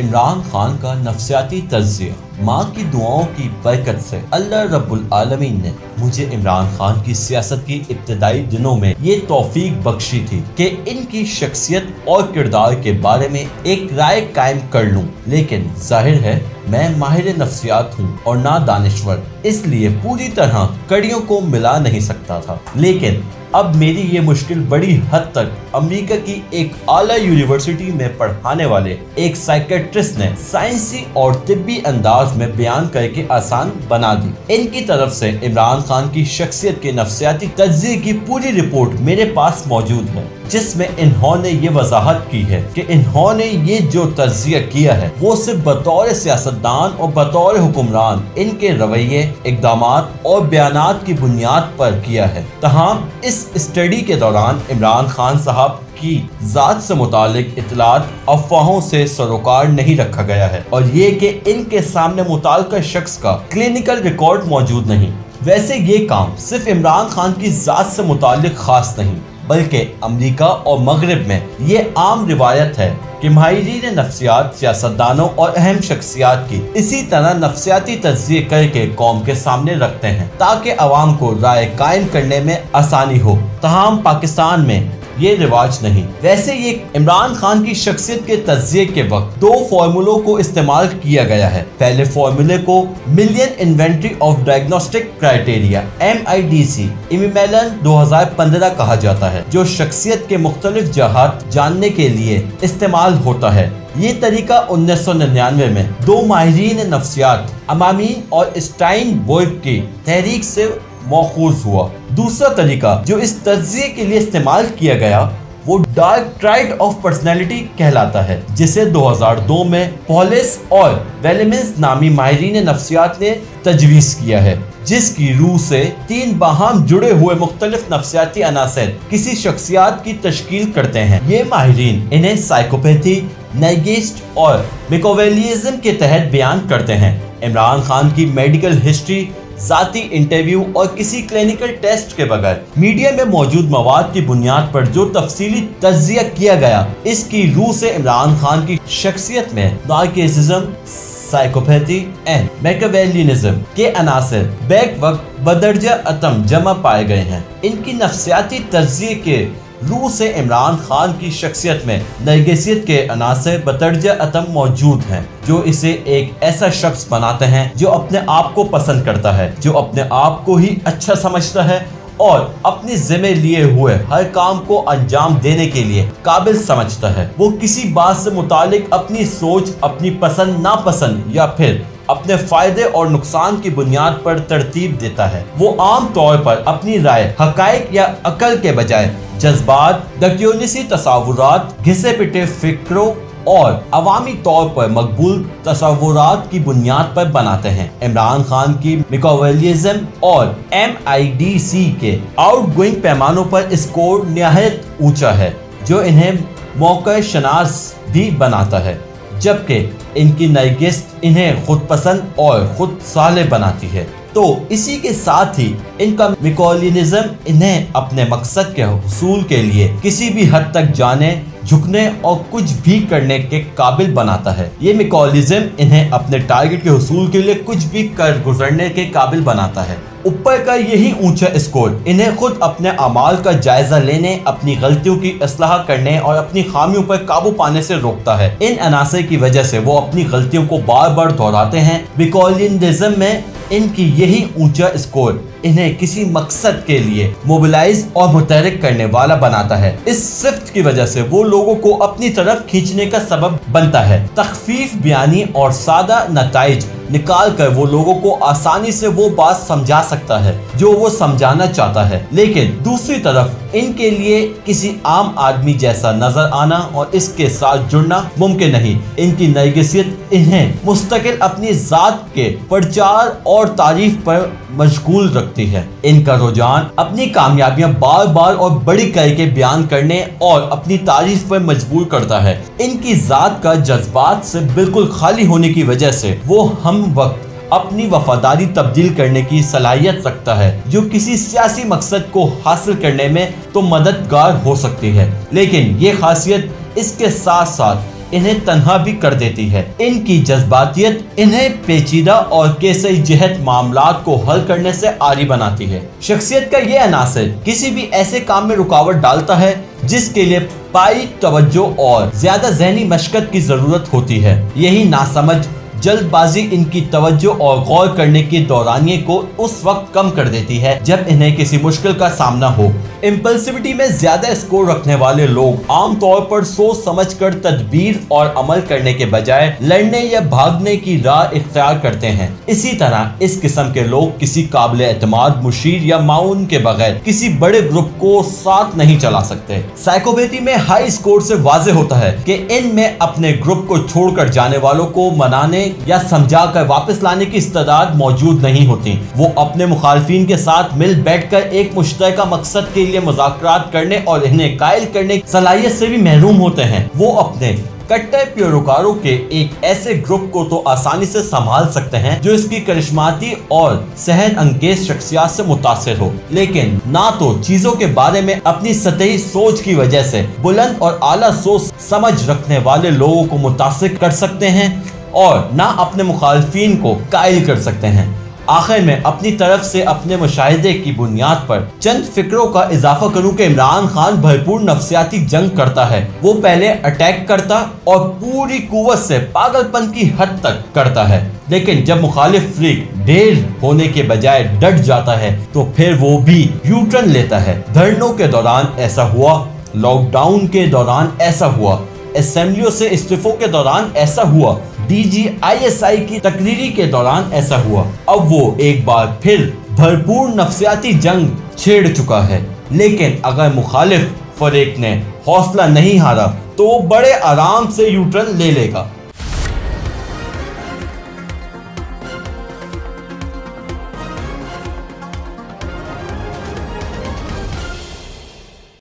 इमरान खान का नफसियाती तज्जिया। माँ की दुआओं की बरकत से अल्लाह रब्बुल आलमीन ने मुझे इमरान खान की सियासत की इब्तदाई दिनों में ये तौफीक बख्शी थी कि इनकी शख्सियत और किरदार के बारे में एक राय कायम कर लूँ, लेकिन जाहिर है मैं माहिर नफसियात हूँ और ना दानिश्वर, इसलिए पूरी तरह कड़ियों को मिला नहीं सकता था। लेकिन अब मेरी ये मुश्किल बड़ी हद तक अमेरिका की एक आला यूनिवर्सिटी में पढ़ाने वाले एक साइकेट्रिस्ट ने साइंसी और तिब्बी अंदाज में बयान करके आसान बना दी। इनकी तरफ से इमरान खान की शख्सियत के नफसियाती तज्ज़िये की पूरी रिपोर्ट मेरे पास मौजूद है, जिसमें इन्होंने ये वजाहत की है कि इन्होंने ये जो तज्ज़िया किया है वो सिर्फ बतौर सियासतदान और बतौर हुक्मरान इनके रवैये, इकदाम और बयानात की बुनियाद पर किया है। तहम इस स्टडी के दौरान इमरान खान साहब की जात से मुतालिक इतलात अफवाहों से सरोकार नहीं रखा गया है और ये कि इनके सामने मुतालका शख्स का क्लिनिकल रिकॉर्ड मौजूद नहीं। वैसे ये काम सिर्फ इमरान खान की जात से मुतालिक खास नहीं, बल्कि अमरीका और मगरब में ये आम रिवायत है कि माहिरीन नफ्सियात, सियासतदानों और अहम शख्सियात की इसी तरह नफ्सियाती तज्ज़िये करके कौम के सामने रखते हैं ताकि आवाम को राय कायम करने में आसानी हो। तहम पाकिस्तान में ये रिवाज नहीं। वैसे ये इमरान खान की शख्सियत के तज्जिये के वक्त दो फार्मूलों को इस्तेमाल किया गया है। पहले फार्मूले को million inventory of diagnostic criteria MIDC 2015 कहा जाता है, जो शख्सियत के मुख्तलिफ जहात जानने के लिए इस्तेमाल होता है। ये तरीका 1999 में दो माहिरीन नफ्सियात अमामी और स्टाइनबर्ग की तहरीक से मौखूज हुआ। दूसरा तरीका जो इस तज्जिये के लिए इस्तेमाल किया गया वो डार्क ट्राइड ऑफ पर्सनैलिटी कहलाता है, जिसे 2002 में पॉलिस और वेलेमेंस नामी माहिरीन नफ्सियात ने तजवीज़ किया है, जिसकी रूह से तीन बाहम जुड़े हुए मुख्तलिफ नफ्सियाती अनासर किसी शख्सियात की तश्कील करते हैं। ये माहिरीन इन्हें साइकोपैथी, नेगिस्ट और मैकियावेलिज्म के तहत बयान करते हैं। इमरान खान की मेडिकल हिस्ट्री, ज़ाती इंटरव्यू और किसी क्लिनिकल टेस्ट के बगैर मीडिया में मौजूद मवाद की बुनियाद पर जो तफसीली तज्जिया किया गया, इसकी रूह से इमरान खान की शख्सियत में नार्सिसिज्म, साइकोपैथी एंड मैकियावेलिज्म के अनासर बैक वक्त बदरजा अतम जमा पाए गए हैं। इनकी नफ्सियाती तज्जिये के रूह से इमरान खान की शख्सियत में नरगिसियत के अनासर बतरजा अतम मौजूद हैं, जो इसे एक ऐसा शख्स बनाते हैं जो अपने आप को पसंद करता है, जो अपने आप को ही अच्छा समझता है और अपने जिम्मे लिए हुए हर काम को अंजाम देने के लिए काबिल समझता है। वो किसी बात से मुतालिक अपनी सोच, अपनी पसंद नापसंद या फिर अपने फायदे और नुकसान की बुनियाद पर तरतीब देता है। वो आम तौर पर अपनी राय हकायक या अकल के बजाय जज्बात, दक्यूनिसी तस्वुरात, घिसे पिटे फिक्रों और अवामी तौर पर मकबूल तस्वुरात की बुनियाद पर बनाते हैं। इमरान खान की मैकियावेलिज्म और MIDC के आउटगोइंग पैमानों पर स्कोर निहायत ऊंचा है, जो इन्हें मौका शनास भी बनाता है, जबकि इनकी नरगिस्त इन्हें खुद पसंद और खुद साले बनाती है। तो इसी के साथ ही इनका मैकियावेलिज्म इन्हें अपने मकसद के हुसूल के लिए किसी भी हद तक जाने, झुकने और कुछ भी करने के काबिल बनाता है। ये मैकियावेलिज्म इन्हें अपने टारगेट के हुसूल के लिए कुछ भी कर गुजरने के काबिल बनाता है। ऊपर का यही ऊंचा स्कोर इन्हें खुद अपने अमाल का जायजा लेने, अपनी गलतियों की असलाह करने और अपनी खामियों पर काबू पाने से रोकता है। इन अनासर की वजह से वो अपनी गलतियों को बार बार दोहराते हैं। मैकियावेलिज्म में इनकी यही ऊंचा स्कोर इन्हें किसी मकसद के लिए मोबिलाइज और मुतहरिक करने वाला बनाता है। इस सिफ्ट की वजह से वो लोगों को अपनी तरफ खींचने का सबब बनता है। तखफीफ बयानी और सादा नताइज निकाल कर वो लोगों को आसानी से वो बात समझा सकता है जो वो समझाना चाहता है। लेकिन दूसरी तरफ इनके लिए किसी आम आदमी जैसा नजर आना और इसके साथ जुड़ना मुमकिन नहीं। इनकी नरगिसियत इन्हें मुस्तकिल अपनी जात के प्रचार और तारीफ पर मशगूल रखती है। इनका रुझान अपनी कामयाबियां बार बार और बड़ी करके बयान करने और अपनी तारीफ पर मजबूर करता है। इनकी जात का जज्बात से बिल्कुल खाली होने की वजह से वो हम वक्त अपनी वफादारी तब्दील करने की सलाहियत रखता है, जो किसी सियासी मकसद को हासिल करने में तो मददगार हो सकती है, लेकिन ये खासियत इसके साथ साथ इन्हें तन्हा भी कर देती है। इनकी जज्बातियत इन्हें पेचीदा और केसई जहत मामलात को हल करने से आरी बनाती है। शख्सियत का ये अनासर किसी भी ऐसे काम में रुकावट डालता है जिसके लिए पाई तवज्जो और ज्यादा जहनी मशक्कत की जरूरत होती है। यही नासमझ जल्दबाजी इनकी तवज्जो और गौर करने के दौरानिये को उस वक्त कम कर देती है जब इन्हें किसी मुश्किल का सामना हो। इम्पल्सिविटी में ज्यादा स्कोर रखने वाले लोग आमतौर पर सोच समझकर तदबीर और अमल करने के बजाय लड़ने या भागने की राह इख्तियार करते हैं। इसी तरह इस किस्म के लोग किसी काबिल एतमाद मुशीर या माउन के बगैर किसी बड़े ग्रुप को साथ नहीं चला सकते। साइकोपैथी में हाई स्कोर से वाज़ेह होता है कि इनमें अपने ग्रुप को छोड़कर जाने वालों को मनाने या समझा कर वापस लाने की इस्तादात मौजूद नहीं होती। वो अपने मुखालफिन के साथ मिल बैठकर एक मुश्तरका मकसद के लिए मुज़ाकरात करने और इन्हें कायल करने की सलाहियत से भी महरूम होते हैं। वो अपने कट्टर पैरोकारों के एक ऐसे ग्रुप को तो आसानी से संभाल सकते हैं जो इसकी करिश्माती और सेहत अंगेज शख्सियत से मुतासिर हो, लेकिन ना तो चीजों के बारे में अपनी सतही सोच की वजह से बुलंद और आला सोच समझ रखने वाले लोगों को मुतासिर कर सकते हैं और ना अपने मुखालफिन को कायल कर सकते हैं। आखिर में अपनी तरफ से अपने मुशाहिदे की बुनियाद पर चंद फिक्रों का इजाफा करूं कि इमरान खान भरपूर नफसियाती जंग करता है। वो पहले अटैक करता और पूरी कुव्वत से पागलपन की हद तक करता है, लेकिन जब मुखालिफ फ्रीक ढेर होने के बजाय डट जाता है तो फिर वो भी यूटर्न लेता है। धरनों के दौरान ऐसा हुआ, लॉकडाउन के दौरान ऐसा हुआ, असेंबलियों से इस्तीफों के दौरान ऐसा हुआ, DGISI की तकरीरी के दौरान ऐसा हुआ। अब वो एक बार फिर भरपूर नफसियाती जंग छेड़ चुका है, लेकिन अगर मुखालिफ फरीक ने हौसला नहीं हारा तो वो बड़े आराम से यूटर्न ले लेगा।